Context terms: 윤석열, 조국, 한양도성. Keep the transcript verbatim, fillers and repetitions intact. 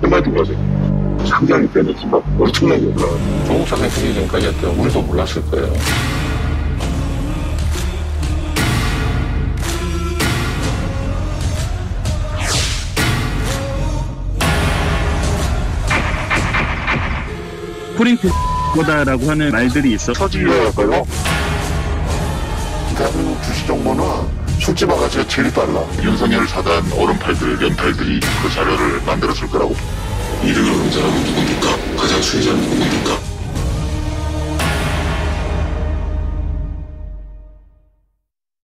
그말 좀 하세요. 상당히 때렸지, 막 엄청나게 올라가. 조국 사상 크기 전까지 했던 우리도 몰랐을 거예요. 프린트 거다라고 하는 말들이 있어. 서지효할까요? 대한민국 주시정보는 술집아가씨가 제일 빨라. 윤석열 사단 어른팔들, 연팔들이 그 자료를 만들었을 거라고. 이름을 공개하고 누굽니까? 가장 수혜자는 누굽니까?